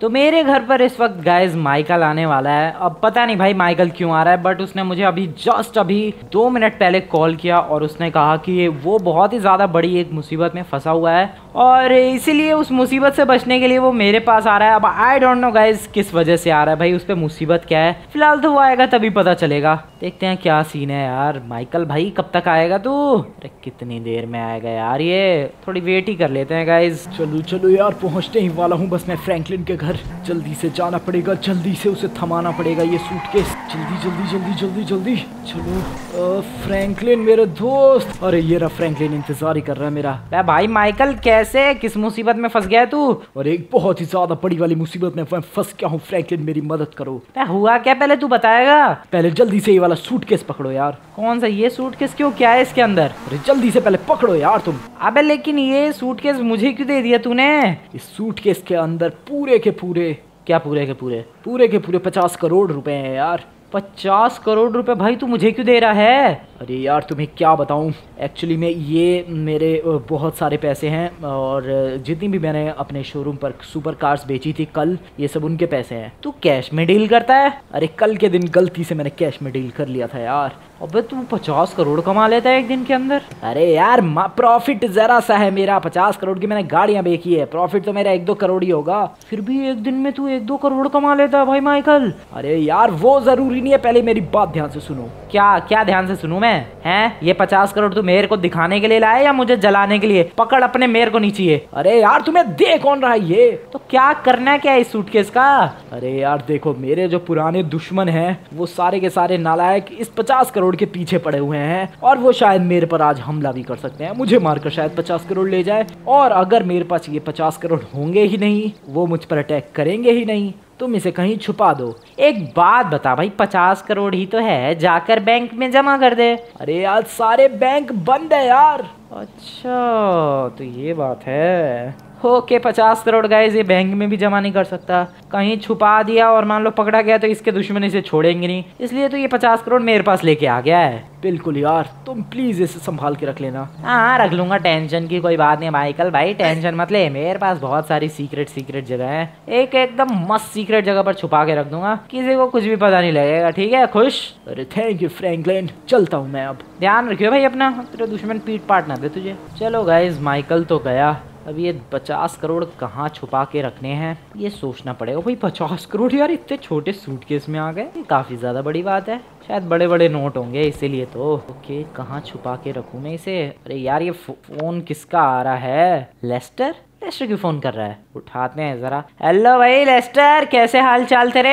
तो मेरे घर पर इस वक्त गाइस माइकल आने वाला है। अब पता नहीं भाई माइकल क्यों आ रहा है, बट उसने मुझे अभी जस्ट अभी 2 मिनट पहले कॉल किया और उसने कहा कि वो बहुत ही ज़्यादा बड़ी एक मुसीबत में फंसा हुआ है और इसीलिए उस मुसीबत से बचने के लिए वो मेरे पास आ रहा है। अब आई डोंट नो गाइस किस वजह से आ रहा है भाई, उस पर मुसीबत क्या है, फिलहाल तो वो आएगा तभी पता चलेगा। देखते हैं क्या सीन है यार। माइकल भाई कब तक आएगा तू? अरे कितनी देर में आएगा यार, ये थोड़ी वेट ही कर लेते हैं गाइस। चलो चलो यार पहुँचने ही वाला हूँ, बस मैं फ्रैंकलिन के घर जल्दी से जाना पड़ेगा, जल्दी से उसे थमाना पड़ेगा ये सूटकेस। जल्दी जल्दी जल्दी जल्दी जल्दी चलो। फ्रैंकलिन मेरे दोस्त, अरे ये रहा फ्रैंकलिन इंतजार ही कर रहा है मेरा। भाई माइकल कैसे, किस मुसीबत में फंस गया तू? और एक बहुत ही ज्यादा बड़ी वाली मुसीबत में फंस गया हूँ फ्रैंकलिन, मेरी मदद करो। हुआ क्या पहले तू बताएगा? पहले जल्दी से ये वाला सूटकेस पकड़ो यार। कौन सा ये सूटकेस, क्यों क्या है इसके अंदर? अरे जल्दी से पहले पकड़ो यार तुम। अबे लेकिन ये सूटकेस मुझे क्यों दे दिया तूने? इस सूटकेस के अंदर पूरे के पूरे, क्या पूरे के पूरे 50 करोड़ रुपए हैं यार। 50 करोड़ रुपए भाई तू मुझे क्यों दे रहा है? अरे यार तुम्हें क्या बताऊं, एक्चुअली में ये मेरे बहुत सारे पैसे हैं और जितनी भी मैंने अपने शोरूम पर सुपर कार्स बेची थी कल, ये सब उनके पैसे हैं। तू कैश में डील करता है? अरे कल के दिन गलती से मैंने कैश में डील कर लिया था यार। अबे तू 50 करोड़ कमा लेता है एक दिन के अंदर? अरे यार प्रॉफिट जरा सा है मेरा, 50 करोड़ की मैंने गाड़ियां बेची है, प्रॉफिट तो मेरा 1-2 करोड़ ही होगा। फिर भी एक दिन में तू 1-2 करोड़ कमा लेता है भाई माइकल? अरे यार वो जरूरी नहीं है, पहले मेरी बात ध्यान से सुनो। क्या ध्यान से सुनू मैं? हैं ये 50 करोड़ तू मेरे को दिखाने के लिए लाया या मुझे जलाने के लिए? पकड़ अपने मेरे को नीचे। अरे यार तुम्हें दे कौन रहा है ये? तो क्या करना है क्या इस सूटकेस का? अरे यार देखो मेरे जो पुराने दुश्मन है वो सारे के सारे नालायक इस 50 करोड़ के पीछे पड़े हुए हैं और वो शायद मेरे पर आज हमला भी कर सकते हैं, मुझे मारकर शायद 50 करोड़ ले जाए। और अगर मेरे पास ये 50 करोड़ होंगे ही नहीं, वो मुझ पर अटैक करेंगे ही नहीं, तुम इसे कहीं छुपा दो। एक बात बता भाई, 50 करोड़ ही तो है, जाकर बैंक में जमा कर दे। अरे यार सारे बैंक बंद है यार। अच्छा तो ये बात है, ओके 50 करोड़ गाइस ये बैंक में भी जमा नहीं कर सकता, कहीं छुपा दिया और मान लो पकड़ा गया तो इसके दुश्मन इसे छोड़ेंगे नहीं, इसलिए तो ये 50 करोड़ मेरे पास लेके आ गया है। बिल्कुल यार तुम प्लीज इसे संभाल के रख लेना। हाँ रख लूंगा, टेंशन की कोई बात नहीं माइकल भाई, टेंशन मत ले, मेरे पास बहुत सारी सीक्रेट जगह है, एकदम मस्त सीक्रेट जगह पर छुपा के रख दूंगा, किसी को कुछ भी पता नहीं लगेगा, ठीक है खुश? अरे थैंक यू फ्रैंकलिन, चलता हूँ मैं अब। ध्यान रखियो भाई अपना, तेरे दुश्मन पीट पाट ना दे तुझे। चलो गाइज माइकल तो गया, अब ये 50 करोड़ कहाँ छुपा के रखने हैं ये सोचना पड़ेगा। भाई 50 करोड़ यार इतने छोटे सूटकेस में आ गए, ये काफी ज्यादा बड़ी बात है, शायद बड़े बड़े नोट होंगे इसीलिए तो। ओके कहाँ छुपा के रखूँ मैं इसे? अरे यार ये फोन किसका आ रहा है? लेस्टर क्यों फोन कर रहा है? उठाते हैं जरा। हेलो भाई लेस्टर, कैसे हाल चाल तेरे?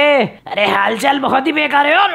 अरे हाल चाल बहुत ही बेकार है यार।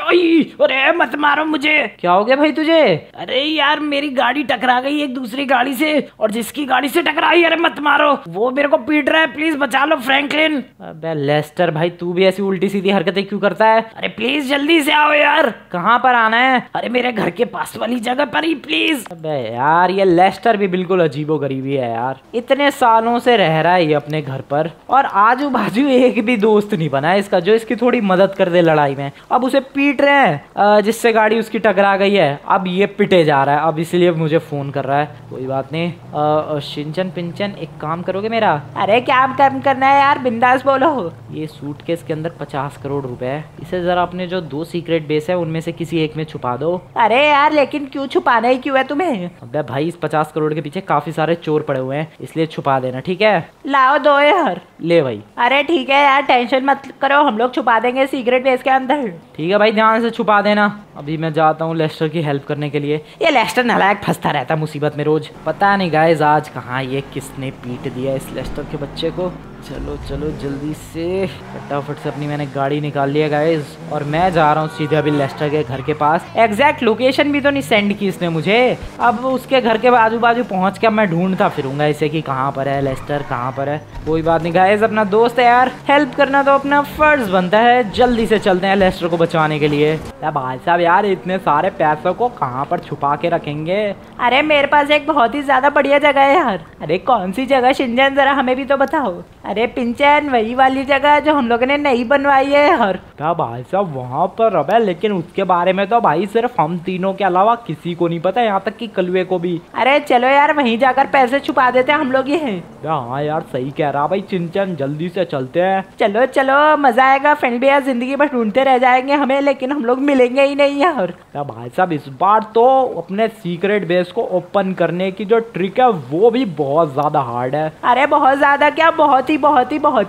अरे मत मारो मुझे। क्या हो गया भाई तुझे? अरे यार मेरी गाड़ी टकरा गई एक दूसरी गाड़ी से, और जिसकी गाड़ी से टकराई अरे मत मारो, वो मेरे को पीट रहा है, प्लीज बचा लो फ्रैंकलिन। अबे लेस्टर भाई तू भी ऐसी उल्टी सीधी हरकतें क्यों करता है? अरे प्लीज जल्दी से आओ यार। कहाँ पर आना है? अरे मेरे घर के पास वाली जगह पर ही प्लीज। अबे यार ये लेस्टर भी बिल्कुल अजीबो गरीबी है यार, इतने सालों से रह रहा है ये अपने घर पर और आजू बाजू एक भी दोस्त नहीं बना है इसका जो इसकी थोड़ी मदद कर दे लड़ाई में। अब उसे पीट रहे हैं जिससे गाड़ी उसकी टकरा गई है, अब ये पिटे जा रहा है, अब इसलिए मुझे फोन कर रहा है। कोई बात नहीं शिनचन पिंचन, एक काम करोगे मेरा? अरे क्या काम करना है यार, बिंदास बोलो। ये सूटकेस के अंदर 50 करोड़ रुपए है, इसे जरा अपने जो 2 सीक्रेट बेस है उनमें से किसी एक में छुपा दो। अरे यार लेकिन क्यों छुपाना ही क्यों है तुम्हें? अबे भाई इस 50 करोड़ के पीछे काफी सारे चोर पड़े हुए हैं, इसलिए छुपा देना ठीक है। लाओ दो यार। ले भाई। अरे ठीक है यार टेंशन मत करो, हम लोग छुपा देंगे सीक्रेट बेस के अंदर। ठीक है भाई ध्यान से छुपा देना। अभी मैं जाता हूँ लेस्टर की हेल्प करने के लिए। ये लेस्टर नालायक फंसता रहता है मुसीबत में रोज, पता नहीं गाइस आज कहाँ ये किसने पीट दिया इस लेस्टर के बच्चे को। चलो चलो जल्दी से फटाफट से अपनी मैंने गाड़ी निकाल लिया गाइस और मैं जा रहा हूँ सीधे अभी लेस्टर के घर के पास। एग्जैक्ट लोकेशन भी तो नहीं सेंड की इसने मुझे, अब उसके घर के आजू बाजू पहुँच के मैं ढूंढता फिरूंगा इसे कि कहाँ पर है लेस्टर, कहाँ पर है। कोई बात नहीं गाइस अपना दोस्त है यार, हेल्प करना तो अपना फर्ज बनता है, जल्दी से चलते हैं लेस्टर को बचाने के लिए। भाई साहब यार इतने सारे पैसों को कहाँ पर छुपा के रखेंगे? अरे मेरे पास एक बहुत ही ज्यादा बढ़िया जगह है यार। अरे कौन सी जगह शिनचन, जरा हमें भी तो बताओ। अरे पिंचन, वही वाली जगह जो हम लोगों ने नहीं बनवाई है। और भाई साहब वहाँ पर रब है, लेकिन उसके बारे में तो भाई सिर्फ हम तीनों के अलावा किसी को नहीं पता, यहाँ तक कि कलवे को भी। अरे चलो यार, वहीं जाकर पैसे छुपा देते हम लोग ही हैं। हाँ यार सही कह रहा भाई चिंचन, जल्दी से चलते हैं। चलो चलो, मजा आएगा। फ्रेंड भी यार जिंदगी भर ढूंढते रह जाएंगे हमें, लेकिन हम लोग मिलेंगे ही नहीं यार। भाई साहब इस बार तो अपने सीक्रेट बेस को ओपन करने की जो ट्रिक है वो भी बहुत ज्यादा हार्ड है। अरे बहुत ज्यादा क्या, बहुत ही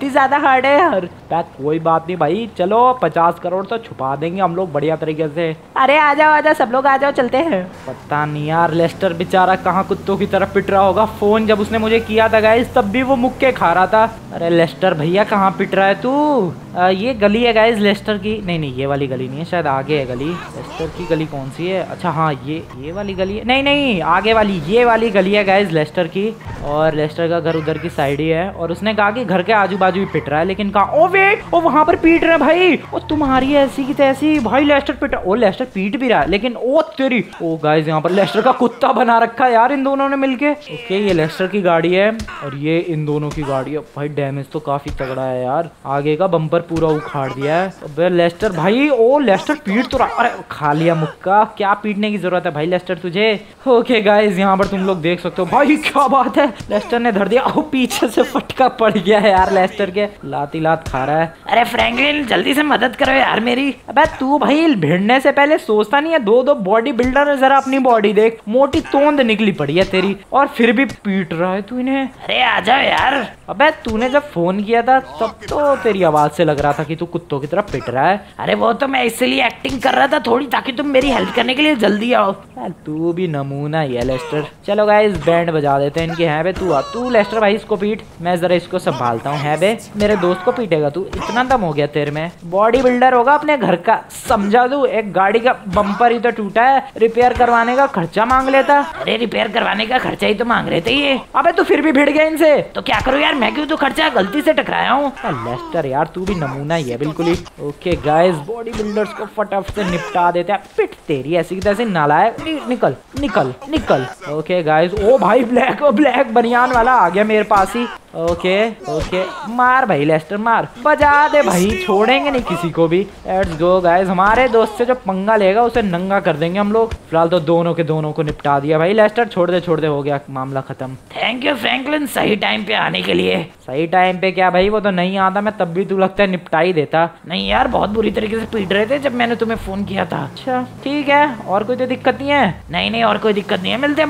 ज्यादा हार्ड है यार। कोई बात नहीं भाई, चलो 50 करोड़ तो छुपा देंगे हम लोग बढ़िया तरीके से। अरे आ जाओ सब लोग आ जाओ, चलते हैं। पता नहीं यार लेस्टर बेचारा कहाँ कुत्तों की तरफ पिट रहा होगा। फोन जब उसने मुझे किया था गाइस तब भी वो मुक्के खा रहा था। अरे लेस्टर भैया कहाँ पिट रहा है तू? ये गली है गाइस लेस्टर की। नहीं ये वाली गली नहीं है, शायद आगे है गली। लेस्टर की गली कौन सी है? अच्छा हाँ ये वाली गली है। नहीं आगे वाली, ये वाली गली है गाइस लेस्टर की। और लेस्टर का घर उधर की साइड ही है, और उसने कहा कि घर के आजू बाजू ही पिट रहा है, लेकिन कहा ओ वेट, ओ वहाँ पर पीट रहा है भाई। ओ तुम्हारी ऐसी की तैसी भाई, लेस्टर पिट रहा। ओ लेस्टर पीट भी रहा है, लेकिन ओ तेरी। ओ गाइस यहाँ पर लेस्टर का कुत्ता बना रखा है यार इन दोनों ने मिलके। ओके ये लेस्टर की गाड़ी है और ये इन दोनों की गाड़ी है। भाई डैमेज तो काफी तगड़ा है यार, आगे का बम्पर पूरा उखाड़ दिया है। अबे लेस्टर भाई, ओ लेस्टर पीट तो रहा। अरे खा लिया मुक्का, क्या पीटने की जरूरत है भाई लेस्टर तुझे। ओके गाइस यहाँ पर तुम लोग देख सकते हो भाई क्या बात है, लेस्टर ने धर दिया। ओ पीछे से फटका पड़ गया है यार लेस्टर के, लाती लात खा रहा है। अरे फ्रैंकलिन जल्दी से मदद करो यार मेरी। अबे तू भाई भिड़ने से पहले सोचता नहीं है? दो बॉडी बिल्डर है, जरा अपनी बॉडी देख, मोटी तोंद निकली पड़ी है तेरी और फिर भी पीट रहा है तू इन्हें। अरे आ जाओ यार। अबे तूने जब फोन किया था तब तो तेरी आवाज से लग रहा था कि तू कुत्तों की तरफ पिट रहा है। अरे वो तो मैं इसलिए एक्टिंग कर रहा था थोड़ी, ताकि तुम मेरी हेल्प करने के लिए जल्दी आओ। तू भी नमूना ही है लेस्टर। चलो गाइस बैंड बजा देते हैं इनके। हैं बे तू लेस्टर भाई इसको पीट, मैं जरा इसको संभालता हूँ। हैं बे मेरे दोस्त को पीटेगा तू, इतना दम हो गया तेरे में। बॉडी बिल्डर होगा अपने घर का, समझा दू। एक गाड़ी का बम्पर ही तो टूटा है, रिपेयर करवाने का खर्चा मांग लेता। अरे रिपेयर करवाने का खर्चा ही तो मांग रहे थे ये। अबे तू फिर भी भिड़ गया इनसे, तो क्या करूँ यार मैं, क्यों तो खर्चा गलती से टकराया हूँ। लेस्टर यार तू भी नमूना ही है बिल्कुल ही। ओके गाइस बॉडी बिल्डर्स को फटाफट से निपटा देते हैं। पिट तेरी ऐसी की तैसी, नालायक, निकल। ओके गाइस, ओ भाई ब्लैक बनियान वाला आ गया मेरे पास ही। ओके मार भाई लेस्टर मार, बजा दे भाई, छोड़ेंगे नहीं किसी को भी। लेट्स गो गाइस, हमारे दोस्त से जो पंगा लेगा उसे नंगा कर देंगे हम लोग। फिलहाल तो दोनों के दोनों को निपटा दिया भाई। लेस्टर छोड़ दे, हो गया मामला खत्म। थैंक यू फ्रैंकलिन सही टाइम पे आने के लिए। सही टाइम पे क्या भाई, वो तो नहीं आता मैं, तब भी तू लगता है निपटा ही देता। नहीं यार बहुत बुरी तरीके से पीट रहे थे जब मैंने तुम्हें फोन किया था। अच्छा ठीक है, और कोई तो दिक्कत नहीं है? नहीं और कोई दिक्कत नहीं है, मिलते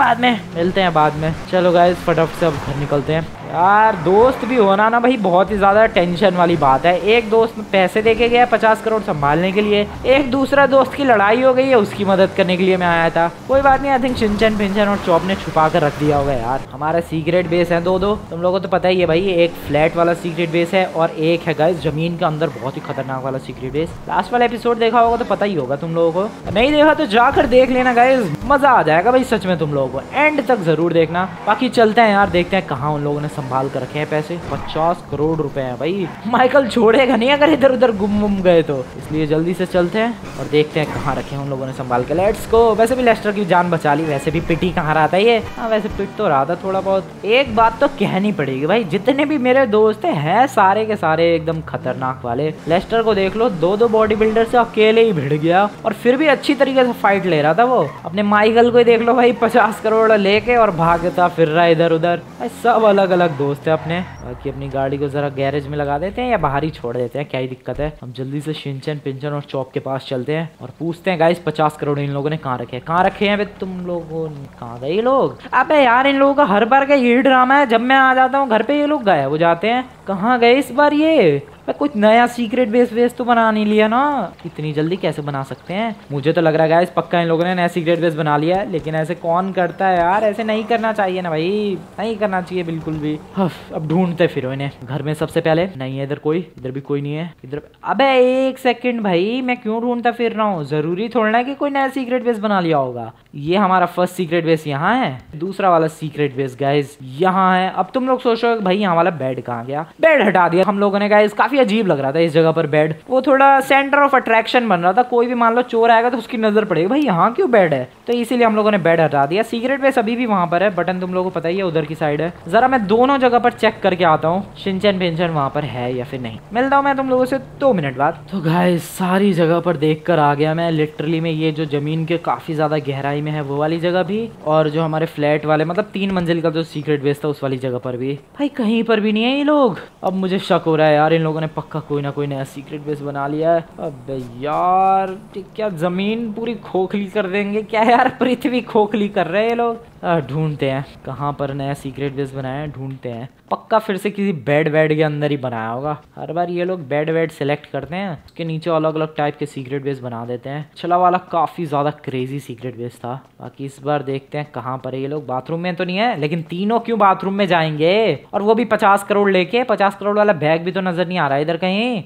हैं बाद में। चलो गाइस फटाफट से अब घर निकलते हैं। यार दोस्त भी होना ना भाई बहुत ही ज़्यादा टेंशन वाली बात है। एक दोस्त पैसे देके गया 50 करोड़ संभालने के लिए, एक दूसरा दोस्त की लड़ाई हो गई है, उसकी मदद करने के लिए मैं आया था। कोई बात नहीं, आई थिंक शिनचन, पिंचन और चॉप ने छुपा कर रख दिया होगा यार। हमारा सीक्रेट बेस है दो, तुम लोगों को तो पता ही है भाई। एक फ्लैट वाला सीक्रेट बेस है और एक है गाइस जमीन के अंदर बहुत ही खतरनाक वाला सीक्रेट बेस। लास्ट वाला एपिसोड देखा होगा तो पता ही होगा तुम लोगों को, नहीं देखा तो जाकर देख लेना गाइस, मजा आ जाएगा भाई सच में, तुम लोगों को एंड तक जरूर देखना। बाकी चलते हैं यार, देखते हैं कहाँ उन लोगों ने संभाल कर रखे हैं पैसे। 50 करोड़ रुपए हैं भाई, माइकल छोड़ेगा नहीं अगर इधर उधर गुम गए तो, इसलिए जल्दी से चलते हैं और देखते हैं कहाँ रखे हैं उन लोगों ने संभाल के। Let's go. वैसे भी लेस्टर की जान बचा ली, वैसे भी पिटी कहाँ रहा था ये। हाँ वैसे पिट तो रहा था थोड़ा बहुत। एक बात तो कहनी पड़ेगी भाई, जितने भी मेरे दोस्त हैं सारे के सारे एकदम खतरनाक वाले। लेस्टर को देख लो, दो बॉडी बिल्डर से अकेले ही भिड़ गया और फिर भी अच्छी तरीके से फाइट ले रहा था वो। अपने माइकल को देख लो भाई, 50 करोड़ लेके और भागता फिर रहा इधर उधर। सब अलग दोस्त है अपने। बाकी अपनी गाड़ी को जरा गैरेज में लगा देते हैं या बाहर ही छोड़ देते हैं, क्या ही दिक्कत है। हम जल्दी से शिनचन, पिंचन और चॉप के पास चलते हैं और पूछते हैं गाइस 50 करोड़ इन लोगों ने कहाँ रखे हैं बे तुम लोगों ने, कहाँ गए ये लोग? अबे यार इन लोगों का हर बार का यही ड्रामा है, जब मैं आ जाता हूँ घर पे ये लोग गायब हो जाते हैं। कहाँ गए इस बार ये? कुछ नया सीक्रेट बेस तो बना नहीं लिया ना? इतनी जल्दी कैसे बना सकते हैं? मुझे तो लग रहा है गाइस पक्का इन लोगों ने नया सीक्रेट बेस बना लिया है, लेकिन ऐसे कौन करता है यार, ऐसे नहीं करना चाहिए ना भाई, नहीं करना चाहिए बिल्कुल भी। अब ढूंढते फिरो इन्हें। घर में सबसे पहले नहीं है इधर कोई, इधर भी कोई नहीं है इधर। अबे एक सेकंड भाई, मैं क्यों ढूंढता फिर रहा हूँ? जरूरी थोड़ा ना कि कोई नया सीक्रेट बेस बना लिया होगा। ये हमारा फर्स्ट सीक्रेट बेस यहाँ है, दूसरा वाला सीक्रेट बेस गाइस यहाँ है। अब तुम लोग सोचो भाई यहाँ वाला बेड कहाँ गया? बेड हटा दिया हम लोगों ने गाइस, काफी अजीब लग रहा था इस जगह पर बेड। वो थोड़ा सेंटर ऑफ अट्रैक्शन बन रहा था, कोई भी मान लो चोर आएगा तो उसकी नजर पड़ेगी भाई यहाँ क्यों बेड है, तो इसीलिए हम लोगों ने बेड हटा दिया। सीक्रेट बेस अभी भी वहाँ पर है, बटन तुम लोगों को पता ही है उधर की साइड है। जरा मैं दोनों जगह पर चेक करके आता हूँ शिनचैन पिंचन वहाँ पर है या फिर नहीं। मिलता हूँ मैं तुम लोगों से 2 मिनट बाद। तो गाइस सारी जगह पर देख कर आ गया मैं लिटरली में, ये जो जमीन के काफी ज्यादा गहराई में है वो वाली जगह भी, और जो हमारे फ्लैट वाले मतलब 3 मंजिल का जो सीक्रेट बेस था उस वाली जगह पर भी। भाई कहीं पर भी नहीं है ये लोग। अब मुझे शक हो रहा है यार इन लोगों ने पक्का कोई ना कोई नया सीक्रेट बेस बना लिया है। अब यार क्या जमीन पूरी खोखली कर देंगे क्या यार, पृथ्वी खोखली कर रहे हैं ये लोग। ढूंढते हैं कहाँ पर नया सीक्रेट बेस बनाया है, ढूंढते हैं। पक्का फिर से किसी बेड बेड के अंदर ही बनाया होगा, हर बार ये लोग बेड बेड सेलेक्ट करते हैं उसके नीचे अलग अलग टाइप के सीक्रेट बेस बना देते हैं। चला वाला काफी ज्यादा क्रेजी सीक्रेट बेस था। बाकी इस बार देखते हैं कहाँ पर है ये लोग। बाथरूम में तो नहीं है, लेकिन तीनों क्यों बाथरूम में जाएंगे, और वो भी 50 करोड़ लेके। 50 करोड़ वाला बैग भी तो नजर नहीं आ रहा इधर कहीं।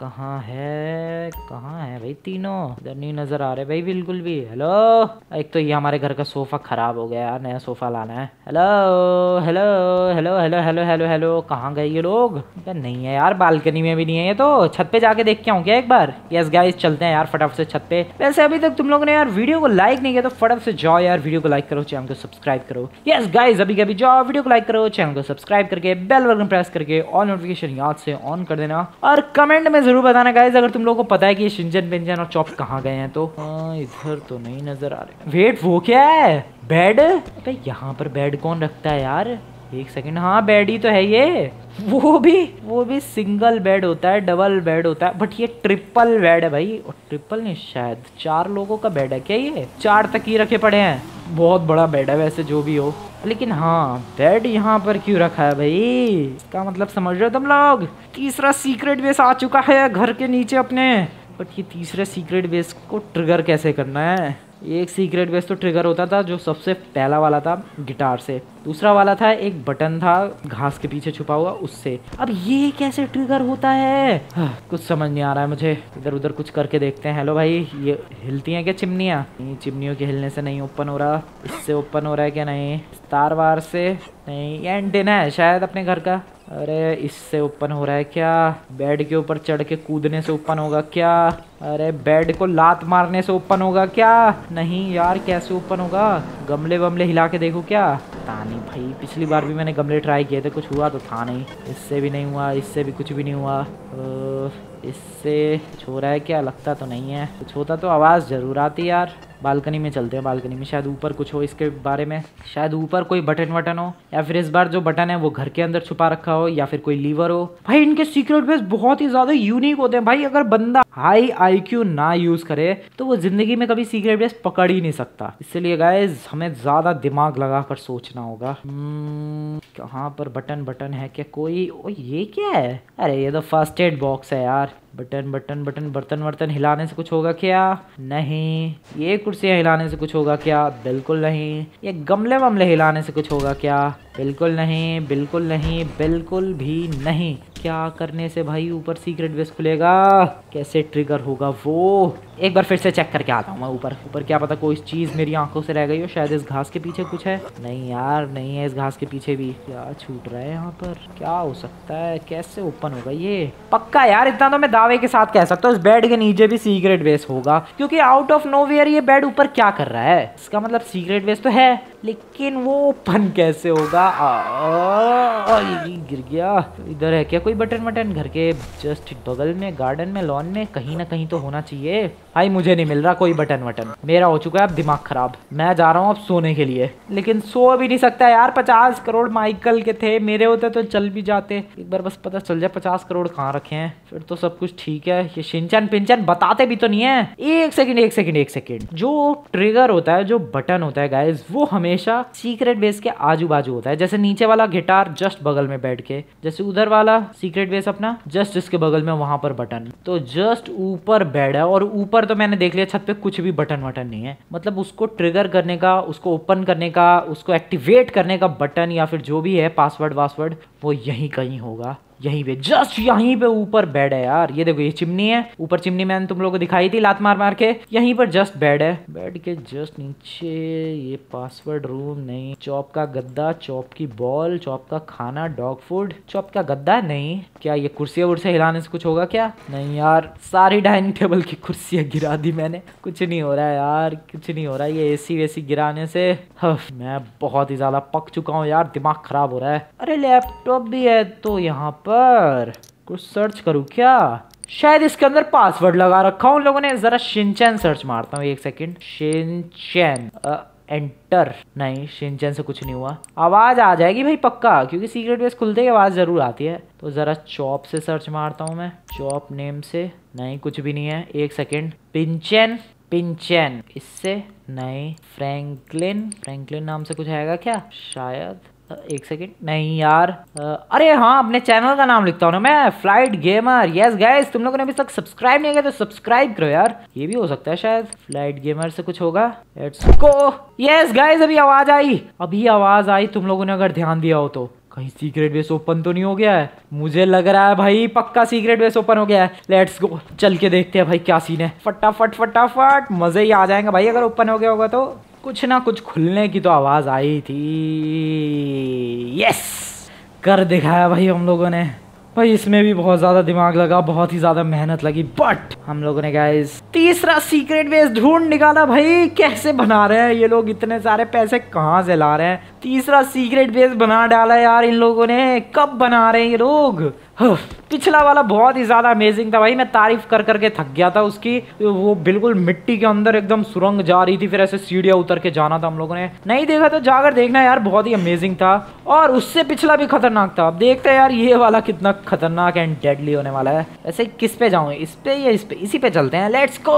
कहाँ है, कहाँ है भाई तीनों, इधर नहीं नजर आ रहे भाई बिल्कुल भी। हेलो, एक तो ये हमारे घर का सोफा खराब हो गया यार, नया सोफा लाना है। Hello hello hello hello hello hello hello, कहाँ गए ये लोग। नहीं है यार, बालकनी में भी नहीं है ये, तो छत पे जाके देख के आऊं क्या एक बार। यस गाइस चलते हैं यार फटाफट से छत पे। वैसे अभी तक तुम लोगों ने यार वीडियो को लाइक नहीं किया तो फटाफट से जाओ यार वीडियो को लाइक करो, चैनल को सब्सक्राइब करो। यस गाइस अभी कभी जाओ वीडियो को लाइक करो, चैनल को सब्सक्राइब करके बेल बटन प्रेस करके ऑल नोटिफिकेशन याद से ऑन कर देना, और कमेंट में जरूर बताना गाइस अगर तुम लोगों को पता है कि शिनचैन पिंचन और चॉप कहाँ गए हैं। तो इधर तो नहीं नजर आ रहे। वेट वो क्या है, बेड। अबे यहाँ पर बेड कौन रखता है यार, एक सेकेंड। हाँ बेड ही तो है ये, वो भी सिंगल बेड होता है, डबल बेड होता है, बट ये ट्रिपल बेड है भाई। और ट्रिपल नहीं, शायद 4 लोगों का बेड है क्या ये, 4 तकिए रखे पड़े हैं। बहुत बड़ा बेड है वैसे जो भी हो, लेकिन हाँ बेड यहाँ पर क्यों रखा है भाई, इसका मतलब समझ रहे हो तुम लोग। तीसरा सीक्रेट बेस आ चुका है घर के नीचे अपने, बट ये तीसरे सीक्रेट बेस को ट्रिगर कैसे करना है। एक सीक्रेट बेस तो ट्रिगर होता था जो सबसे पहला वाला था गिटार से, दूसरा वाला था एक बटन था घास के पीछे छुपा हुआ उससे, अब ये कैसे ट्रिगर होता है कुछ समझ नहीं आ रहा है मुझे। इधर उधर कुछ करके देखते हैं। हेलो भाई, ये हिलती हैं क्या चिमनियाँ, चिमनियों के हिलने से नहीं ओपन हो रहा, इससे ओपन हो रहा है क्या, नहीं तार वार से नहीं, ये एंटीना है शायद अपने घर का। अरे इससे ओपन हो रहा है क्या, बेड के ऊपर चढ़ के कूदने से ओपन होगा क्या, अरे बेड को लात मारने से ओपन होगा क्या, नहीं यार कैसे ओपन होगा। गमले वमले हिला के देखो क्या, पता नहीं भाई पिछली बार भी मैंने गमले ट्राई किए थे कुछ हुआ तो था नहीं। इससे भी नहीं हुआ, इससे भी कुछ भी नहीं हुआ, इससे कुछ हो रहा है क्या, लगता तो नहीं है। कुछ होता तो आवाज़ ज़रूर आती यार। बालकनी में चलते हैं, बालकनी में शायद ऊपर कुछ हो, इसके बारे में शायद ऊपर कोई बटन वटन हो, या फिर इस बार जो बटन है वो घर के अंदर छुपा रखा हो, या फिर कोई लीवर हो। भाई इनके सीक्रेट बेस बहुत ही ज़्यादा यूनिक होते हैं भाई, अगर बंदा हाई आईक्यू ना यूज़ करे तो वो ज़िंदगी में कभी सीक्रेट बेस पकड़ ही नहीं सकता। इसलिए गाइस हमें ज़्यादा दिमाग लगा कर सोचना होगा। कहाँ पर बटन बटन है क्या कोई, ओ ये क्या है, अरे ये तो फर्स्ट एड बॉक्स है यार। बटन बटन बटन, बर्तन वर्तन हिलाने से कुछ होगा क्या, नहीं। ये कुर्सियाँ हिलाने से कुछ होगा क्या, बिल्कुल नहीं। ये गमले वमले हिलाने से कुछ होगा क्या, बिल्कुल नहीं, बिल्कुल नहीं, बिल्कुल भी नहीं। क्या करने से भाई ऊपर सीक्रेट बेस खुलेगा, कैसे ट्रिगर होगा वो, एक बार फिर से चेक करके आता हूँ मैं ऊपर। ऊपर क्या पता कोई चीज़ मेरी आंखों से रह गई हो, शायद इस घास के पीछे कुछ है, नहीं यार नहीं है इस घास के पीछे भी। क्या छूट रहा है यहाँ पर, क्या हो सकता है, कैसे ओपन होगा ये, पक्का यार इतना तो मैं दावे के साथ कह सकता हूँ इस बेड के नीचे भी सीक्रेट बेस होगा, क्योंकि आउट ऑफ नोवेयर ये बेड ऊपर क्या कर रहा है। इसका मतलब सीक्रेट बेस तो है, लेकिन वो ओपन कैसे होगा। ये गिर गया। इधर है क्या कोई बटन वटन, घर के जस्ट बगल में गार्डन में लॉन में कहीं ना कहीं तो होना चाहिए। भाई मुझे नहीं मिल रहा कोई बटन वटन, मेरा हो चुका है अब दिमाग खराब, मैं जा रहा हूँ अब सोने के लिए, लेकिन सो भी नहीं सकता यार। 50 करोड़ माइकल के थे, मेरे होते तो चल भी जाते, एक बार बस पता चल जाए 50 करोड़ कहाँ रखे हैं फिर तो सब कुछ ठीक है। ये शिनचैन पिंचन बताते भी तो नहीं है। एक सेकंड, जो ट्रिगर होता है जो बटन होता है गाइस वो हमेशा सीक्रेट बेस के आजू बाजू होता है, जैसे नीचे वाला गिटार जस्ट बगल में बैठ के, जैसे उधर वाला सीक्रेट बेस अपना जस्ट इसके बगल में वहां पर बटन, तो जस्ट ऊपर बेड है। और ऊपर तो मैंने देख लिया छत पे कुछ भी बटन वटन नहीं है, मतलब उसको ट्रिगर करने का, उसको ओपन करने का, उसको एक्टिवेट करने का बटन या फिर जो भी है पासवर्ड वासवर्ड वो यही कहीं होगा। यहीं पे, जस्ट यहीं पे ऊपर बेड है यार। ये देखो ये चिमनी है, ऊपर चिमनी मैंने तुम लोगों को दिखाई थी लात मार मार के, यहीं पर जस्ट बेड है। बेड के जस्ट नीचे ये पासवर्ड रूम नहीं, चॉप का गद्दा, चॉप की बॉल, चॉप का खाना डॉग फूड, चॉप का गद्दा नहीं। क्या ये कुर्सियां वुर्सियां हिलाने से कुछ होगा क्या? नहीं यार, सारी डाइनिंग टेबल की कुर्सियां गिरा दी मैंने, कुछ नहीं हो रहा है यार, कुछ नहीं हो रहा है। ये एसी वैसी गिराने से मैं बहुत ही ज्यादा पक चुका हूँ यार, दिमाग खराब हो रहा है। अरे लैपटॉप भी है तो यहाँ पर कुछ सर्च करूँ क्या? शायद इसके अंदर पासवर्ड लगा रखा हूँ उन लोगों ने। जरा शिनचैन सर्च मारता हूँ, एक सेकेंड। शिनचैन एंटर, नहीं शिनचैन से कुछ नहीं हुआ। आवाज आ जाएगी भाई पक्का, क्योंकि सीक्रेट बेस खुलते ही आवाज जरूर आती है। तो जरा चॉप से सर्च मारता हूँ मैं, चॉप नेम से नहीं, कुछ भी नहीं है। एक सेकेंड, पिंचन, पिंचन इससे नहीं, फ्रैंकलिन, फ्रैंकलिन नाम से कुछ आएगा क्या शायद? एक सेकेंड, नहीं यार। अरे हाँ, अपने चैनल का नाम लिखता हूँ ना मैं, फ्लाइट गेमर। यस गाइस, तुम लोगों ने अभी तक सब्सक्राइब नहीं किया तो सब्सक्राइब करो यार, ये भी हो सकता है शायद फ्लाइट गेमर से कुछ होगा। Let's go. यस गाइस, अभी आवाज आई, अभी आवाज आई। तुम लोगों ने अगर ध्यान दिया हो तो कहीं सीक्रेट बेस ओपन तो नहीं हो गया है? मुझे लग रहा है भाई पक्का सीक्रेट बेस ओपन हो गया है। लेट्स गो, चल के देखते हैं भाई क्या सीन है। फटाफट फटाफट, मजे ही आ जाएंगे भाई अगर ओपन हो गया होगा तो। कुछ ना कुछ खुलने की तो आवाज आई थी। यस, कर दिखाया भाई हम लोगों ने। भाई इसमें भी बहुत ज्यादा दिमाग लगा, बहुत ही ज्यादा मेहनत लगी, बट हम लोगों ने गाइस तीसरा सीक्रेट बेस ढूंढ निकाला। भाई कैसे बना रहे हैं ये लोग, इतने सारे पैसे कहाँ से ला रहे हैं? तीसरा सीक्रेट बेस बना डाला यार इन लोगों ने। कब बना रहे हैं ये लोग? पिछला वाला बहुत ही ज्यादा अमेजिंग था भाई, मैं तारीफ कर करके थक गया था उसकी। वो बिल्कुल मिट्टी के अंदर एकदम सुरंग जा रही थी, फिर ऐसे सीढ़ियां उतर के जाना था। हम लोगों ने नहीं देखा तो जाकर देखना यार, बहुत ही अमेजिंग था। और उससे पिछला भी खतरनाक था। अब देखते हैं यार ये वाला कितना खतरनाक एंड डेडली होने वाला है। ऐसे किस पे जाऊं, इस पे या इस पे? इसी पे चलते हैं, लेट्स गो।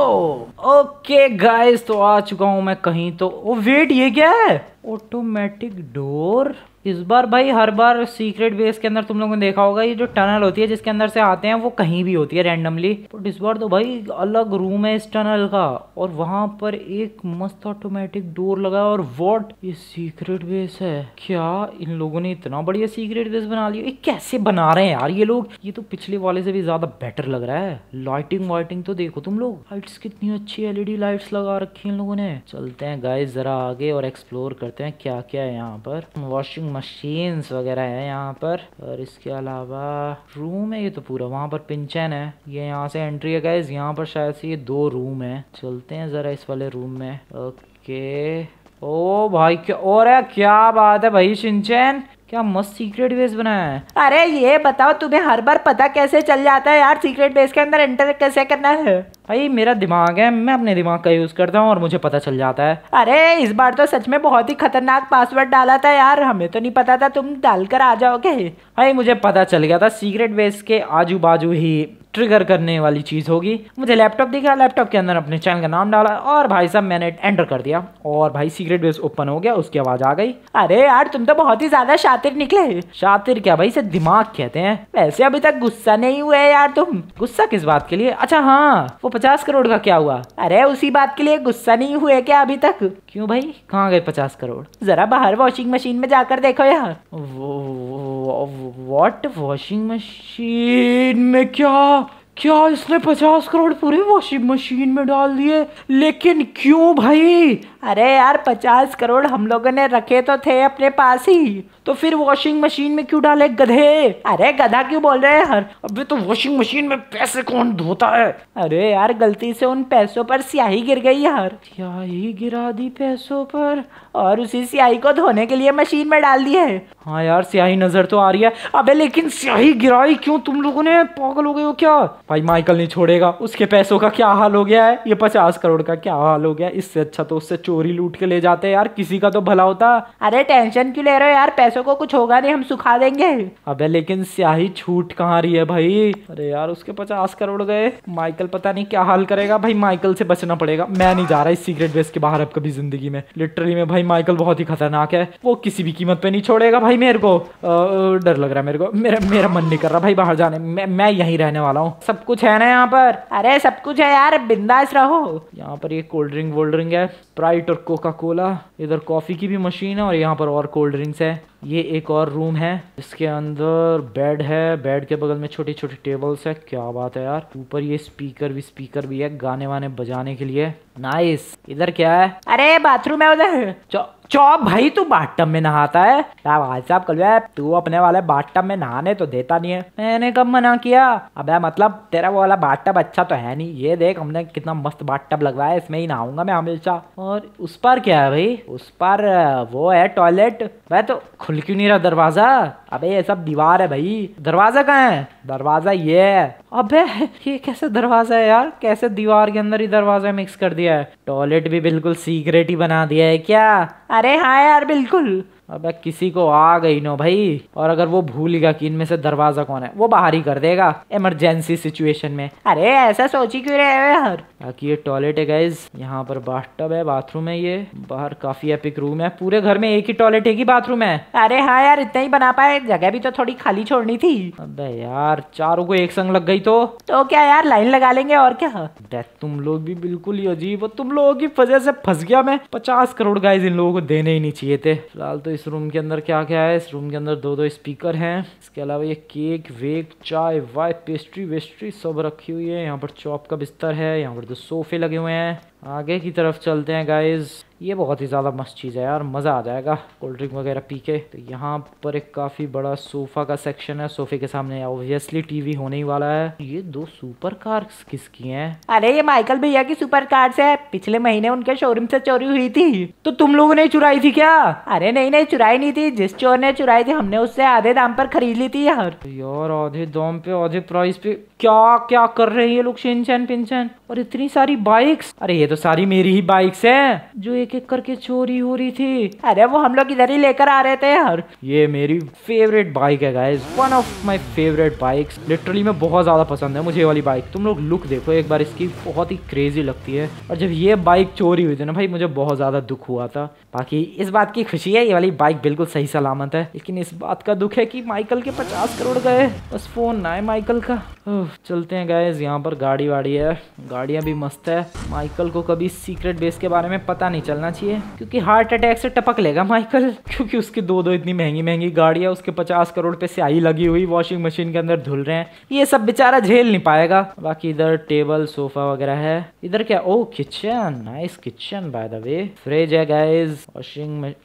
ओके गाइस, तो आ चुका हूं मैं कहीं तो। ओ वेट, ये क्या है? Automatic door. इस बार भाई हर बार सीक्रेट बेस के अंदर तुम लोगों ने देखा होगा ये जो टनल होती है जिसके अंदर से आते हैं वो कहीं भी होती है रैंडमली, बट इस बार तो भाई अलग रूम है इस टनल का और वहां पर एक मस्त ऑटोमेटिक डोर लगा है। और व्हाट, ये सीक्रेट बेस है क्या? इन लोगों ने इतना बढ़िया सीक्रेट बेस बना लिया, ये कैसे बना रहे हैं यार ये लोग? ये तो पिछले वाले से भी ज्यादा बेटर लग रहा है। लाइटिंग वाइटिंग तो देखो तुम लोग, लाइट्स कितनी अच्छी एलईडी लाइट्स लगा रखी है इन लोगों ने। चलते हैं गाइस जरा आगे और एक्सप्लोर करते हैं क्या क्या है यहाँ पर। वॉशिंग मशीन्स वगैरह है यहाँ पर, और इसके अलावा रूम है ये तो पूरा। वहाँ पर पिंचन है, ये यहाँ से एंट्री है गाइस। यहाँ पर शायद से ये दो रूम है, चलते हैं जरा इस वाले रूम में। ओके, ओ भाई क्या और है, क्या बात है भाई शिनचैन, क्या मस्त सीक्रेट बेस बनाया है। अरे ये बताओ तुम्हें हर बार पता कैसे चल जाता है यार सीक्रेट बेस के अंदर एंटर कैसे करना है? भाई मेरा दिमाग है, मैं अपने दिमाग का यूज करता हूँ और मुझे पता चल जाता है। अरे इस बार तो सच में बहुत ही खतरनाक पासवर्ड डाला था यार, हमें तो नहीं पता था तुम डालकर आ जाओगे। भाई मुझे पता चल गया था सीक्रेट बेस के आजू बाजू ही ट्रिगर करने वाली चीज होगी। मुझे लैपटॉप दिखा, लैपटॉप के अंदर अपने चैनल का नाम डाला और भाई साहब मैंने एंटर कर दिया और भाई सीक्रेट बेस ओपन हो गया, उसकी आवाज आ गई। अरे यार तुम तो बहुत ही ज्यादा शातिर निकले। शातिर क्या भाई, इसे दिमाग कहते हैं। वैसे अभी तक गुस्सा नहीं हुआ है यार तुम? गुस्सा किस बात के लिए? अच्छा हाँ, वो 50 करोड़ का क्या हुआ? अरे उसी बात के लिए गुस्सा नहीं हुए क्या अभी तक? क्यों भाई कहाँ गए 50 करोड़? जरा बाहर वॉशिंग मशीन में जाकर देखो यार। व्हाट, वॉशिंग मशीन में? क्या इसने 50 करोड़ पूरे वॉशिंग मशीन में डाल दिए? लेकिन क्यों भाई? अरे यार 50 करोड़ हम लोगों ने रखे तो थे अपने पास ही, तो फिर वॉशिंग मशीन में क्यों डाले गधे? अरे गधा क्यों बोल रहे हैं यार, अबे तो वॉशिंग मशीन में पैसे कौन धोता है? अरे यार गलती से उन पैसों पर स्याही गिर गई यार। स्याही गिरा दी पैसों पर और उसी स्याही को धोने के लिए मशीन में डाल दिया है। हाँ यार स्याही नजर तो आ रही है। अबे लेकिन स्याही गिराई क्यों तुम लोगों ने? पागल हो गए हो क्या? भाई माइकल नहीं छोड़ेगा, उसके पैसों का क्या हाल हो गया है, ये 50 करोड़ का क्या हाल हो गया। इससे अच्छा तो उससे चोरी लूट के ले जाते यार, किसी का तो भला होता। अरे टेंशन क्यों ले रहे हो यार, पैसों को कुछ होगा नहीं, हम सुखा देंगे। अबे लेकिन स्याही छूट कहाँ रही है भाई? अरे यार उसके 50 करोड़ गए, माइकल पता नहीं क्या हाल करेगा। भाई माइकल से बचना पड़ेगा, मैं नहीं जा रहा इस सीक्रेट बेस के बाहर अब कभी जिंदगी में, लिटरली में। भाई माइकल बहुत ही खतरनाक है, वो किसी भी कीमत पे नहीं छोड़ेगा भाई मेरे को। डर लग रहा है मेरे को, मेरा मन नहीं कर रहा भाई बाहर जाने, मैं यहीं रहने वाला हूँ। सब सब कुछ है ना यहाँ पर। अरे सब कुछ है यार, बिंदास रहो। यहाँ पर ये कोल्ड ड्रिंक वोल्ड ड्रिंक है, स्प्राइट और कोका कोला। इधर कॉफी की भी मशीन है और यहाँ पर और कोल्ड ड्रिंक्स है। ये एक और रूम है जिसके अंदर बेड है, बेड के बगल में छोटी छोटी टेबल्स है। क्या बात है यार। ऊपर ये स्पीकर भी है गाने वाने बजाने के लिए। नाइस। इधर क्या है? अरे बाथरूम है उधर। चॉप भाई तू बाथटब में नहाता है? भाई साहब कल तू अपने वाले बाथटब में नहाने तो देता नहीं है। मैंने कब मना किया? अबे मतलब तेरा वो वाला बाथटब अच्छा तो है नहीं। ये देख हमने कितना मस्त बाथटब लगवाया, इसमें ही नहाऊंगा मैं हमेशा। और उस पर क्या है भाई? उस पर वो है टॉयलेट। भाई तो खुल क्यों नहीं रहा दरवाजा? अबे ये सब दीवार है भाई। दरवाजा कहाँ है? दरवाजा ये है। अबे ये कैसे दरवाजा है यार? कैसे दीवार के अंदर ही दरवाजा मिक्स कर दिया है? टॉयलेट भी बिल्कुल सीक्रेट ही बना दिया है क्या? अरे हाँ यार बिल्कुल। अब किसी को आ गई ना भाई, और अगर वो भूलेगा कि इनमें से दरवाजा कौन है, वो बाहर ही कर देगा इमरजेंसी सिचुएशन में। अरे ऐसा सोची क्यों रहे हो यार। बाकी ये टॉयलेट है गाइस, यहाँ पर बाथटब है, बाथरूम है। ये बाहर काफी एपिक रूम है। पूरे घर में एक ही टॉयलेट एक ही बाथरूम है। अरे हाँ यार इतना ही बना पाए, जगह भी तो थोड़ी खाली छोड़नी थी। अबे यार चारों को एक संग लग गई तो क्या यार, लाइन लगा लेंगे और क्या। तुम लोग भी बिल्कुल ही अजीब हो। तुम लोगों की वजह से फंस गया मैं। 50 करोड़ गाइस इन लोगों को देने ही नहीं चाहिए थे। फिलहाल तो इस रूम के अंदर क्या क्या है? इस रूम के अंदर 2-2 स्पीकर हैं। इसके अलावा ये केक वेक चाय वाय पेस्ट्री वेस्ट्री सब रखी हुई है। यहाँ पर चॉप का बिस्तर है, यहाँ पर 2 सोफे लगे हुए हैं। आगे की तरफ चलते हैं गाइज। ये बहुत ही ज़्यादा मस्त चीज़ है यार, मज़ा आ जाएगा कोल्ड ड्रिंक वगैरह पी के। तो यहाँ पर एक काफ़ी बड़ा सोफ़ा का सेक्शन है। सोफे के सामने ऑब्वियसली टीवी होने ही वाला है। ये 2 सुपर कार्स किसकी हैं? अरे ये माइकल भैया की सुपर कार्स है। पिछले महीने उनके शोरूम से चोरी हुई थी। तो तुम लोगों ने चुराई थी क्या? अरे नहीं चुराई नहीं थी। जिस चोर ने चुराई थी हमने उससे आधे दाम पर खरीद ली थी यार। यार आधे दाम पे आधे प्राइस पे क्या क्या कर रहे हैं ये लोग, शिनचैन पिंचन। और इतनी सारी बाइक्स, अरे ये तो सारी मेरी ही बाइक्स हैं जो एक करके चोरी हो रही थी। अरे वो हम लोग इधर ही लेकर आ रहे थे यार। ये मेरी फेवरेट बाइक है guys, one of my favourite bikes. Literally मैं बहुत ज्यादा पसंद है मुझे ये वाली बाइक। तुम लोग लुक देखो एक बार इसकी, बहुत ही क्रेजी लगती है। और जब ये बाइक चोरी हुई थी ना भाई, मुझे बहुत ज्यादा दुख हुआ था। बाकी इस बात की खुशी है ये वाली बाइक बिल्कुल सही सलामत है, लेकिन इस बात का दुख है कि माइकल के 50 करोड़ गए। बस फोन ना है माइकल का। चलते हैं गाइस। यहाँ पर गाड़ी वाड़ी है, गाड़ियाँ भी मस्त है। माइकल को कभी सीक्रेट बेस के बारे में पता नहीं चलना चाहिए, क्योंकि हार्ट अटैक से टपक लेगा माइकल। क्योंकि उसकी 2-2 इतनी महंगी महंगी गाड़ियाँ, उसके 50 करोड़ पे स्याही लगी हुई वॉशिंग मशीन के अंदर धुल रहे हैं, ये सब बेचारा झेल नहीं पाएगा। बाकी इधर टेबल सोफा वगैरह है। इधर क्या? ओ kitchen, nice kitchen. By the way fridge है गाइज,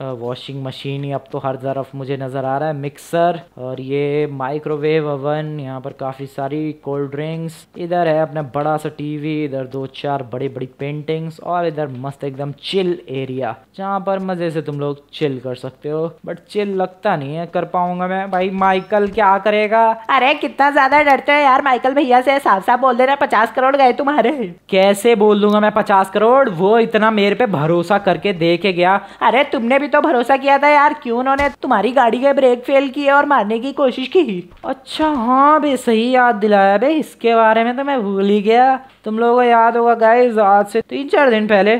वॉशिंग मशीन ही अब तो हर तरफ मुझे नजर आ रहा है। मिक्सर और ये माइक्रोवेव ओवन। यहाँ पर काफी सारी कोल्ड ड्रिंक्स। इधर है अपना बड़ा सा टीवी, इधर 2-4 बड़ी बड़ी पेंटिंग्स, और इधर मस्त एकदम चिल एरिया जहाँ पर मजे से तुम लोग चिल कर सकते हो। बट चिल लगता नहीं है कर पाऊंगा मैं भाई। माइकल क्या करेगा? अरे कितना ज्यादा डरते हो यार माइकल भैया से। साफ बोल देना 50 करोड़ गए तुम्हारे। कैसे बोल दूंगा मैं 50 करोड़? वो इतना मेरे पे भरोसा करके देके गया। अरे तुमने भी तो भरोसा किया था यार। क्यों उन्होंने तुम्हारी गाड़ी के ब्रेक फेल किए और मारने की कोशिश की? अच्छा हाँ बे, सही याद दिलाया बे, इसके बारे में तो मैं भूल ही गया। तुम लोगों को याद होगा गाइस, आज से 3-4 दिन पहले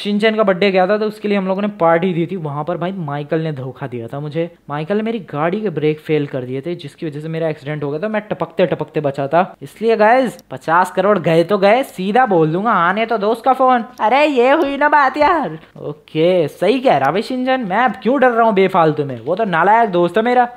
शिनचैन का बर्थडे गया था, तो उसके लिए हम लोगों ने पार्टी दी थी। वहां पर भाई माइकल ने धोखा दिया था मुझे। माइकल ने मेरी गाड़ी के ब्रेक फेल कर दिए थे, जिसकी वजह से मेरा एक्सीडेंट हो गया था। मैं टपकते टपकते बचा था। इसलिए गाइस 50 करोड़ गए तो गए, सीधा बोल दूंगा। आने तो दो उसका फोन। अरे ये हुई ना बात यार। ओके सही कह रहा भाई शिनचैन, मैं अब क्यों डर रहा हूँ बेफालतू में। वो तो नालायक दोस्त है मेरा।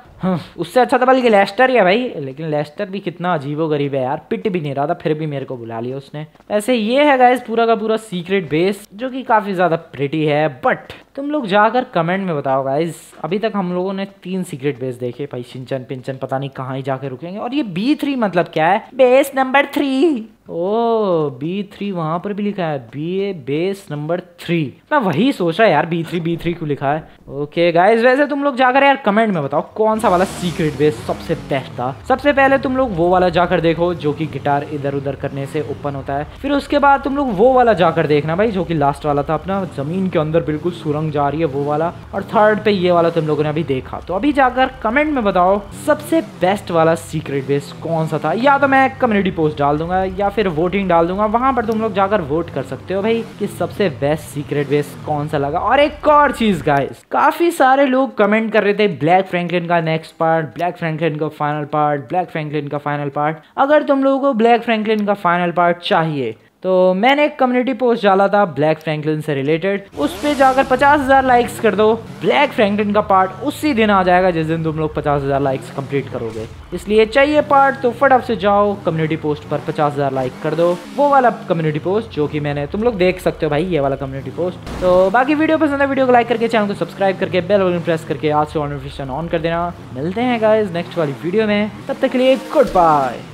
उससे अच्छा था बल्कि लेस्टर ही है भाई, लेकिन लेस्टर भी कितना अजीबो गरीब है यार। पिट भी नहीं रहा था, फिर भी मेरे को बुला लिया उसने। ऐसे ये है गाइस पूरा का पूरा सीक्रेट बेस, जो कि काफी ज्यादा प्रिटी है। बट तुम लोग जाकर कमेंट में बताओ गाइस, अभी तक हम लोगों ने 3 सीक्रेट बेस देखे भाई। शिनचैन पिंचन पता नहीं कहाँ ही जाकर रुकेंगे। और ये B3 मतलब क्या है? Base number 3। ओ B3 वहां पर भी लिखा है, बेस नंबर 3। मैं वही सोचा यार, B3 क्यों लिखा है। ओके गाइस, वैसे तुम लोग जाकर यार कमेंट में बताओ कौन सा वाला सीक्रेट बेस सबसे बेस्ट था। सबसे पहले तुम लोग वो वाला जाकर देखो जो कि गिटार इधर उधर करने से ओपन होता है। फिर उसके बाद तुम लोग वो वाला जाकर देखना भाई, जो कि लास्ट वाला था अपना, जमीन के अंदर बिल्कुल सुरंग जा रही है वो वाला। और थर्ड पे ये वाला तुम लोगों ने अभी देखा। तो अभी जाकर कमेंट में बताओ सबसे बेस्ट वाला सीक्रेट बेस कौन सा था। या तो मैं कम्युनिटी पोस्ट डाल दूंगा, या फिर वोटिंग डाल दूंगा, वहाँ पर तुम लोग जाकर वोट कर सकते हो भाई कि सबसे बेस्ट सीक्रेट बेस कौन सा लगा। और एक और चीज गाइस, काफी सारे लोग कमेंट कर रहे थे ब्लैक फ्रैंकलिन का नेक्स्ट पार्ट, ब्लैक फ्रैंकलिन का फाइनल पार्ट, ब्लैक फ्रैंकलिन का फाइनल पार्ट। अगर तुम लोगों को ब्लैक फ्रैंकलिन का फाइनल पार्ट चाहिए तो मैंने एक कम्युनिटी पोस्ट डाला था ब्लैक फ्रैंकलिन से रिलेटेड, उस पर जाकर 50,000 लाइक्स कर दो, ब्लैक फ्रैंकलिन का पार्ट उसी दिन आ जाएगा जिस दिन तुम लोग 50,000 लाइक्स कंप्लीट करोगे। इसलिए चाहिए पार्ट तो फटाफट से जाओ कम्युनिटी पोस्ट पर 50,000 लाइक कर दो, वो वाला कम्युनिटी पोस्ट जो कि मैंने, तुम लोग देख सकते हो भाई ये वाला कम्युनिटी पोस्ट। तो बाकी वीडियो पसंद है वीडियो को लाइक करके चैनल को सब्सक्राइब करके बेल आइकन प्रेस करके आज से नोटिफिकेशन ऑन कर देना। मिलते हैं गाइस नेक्स्ट वाली वीडियो में, तब तक के लिए गुड बाय।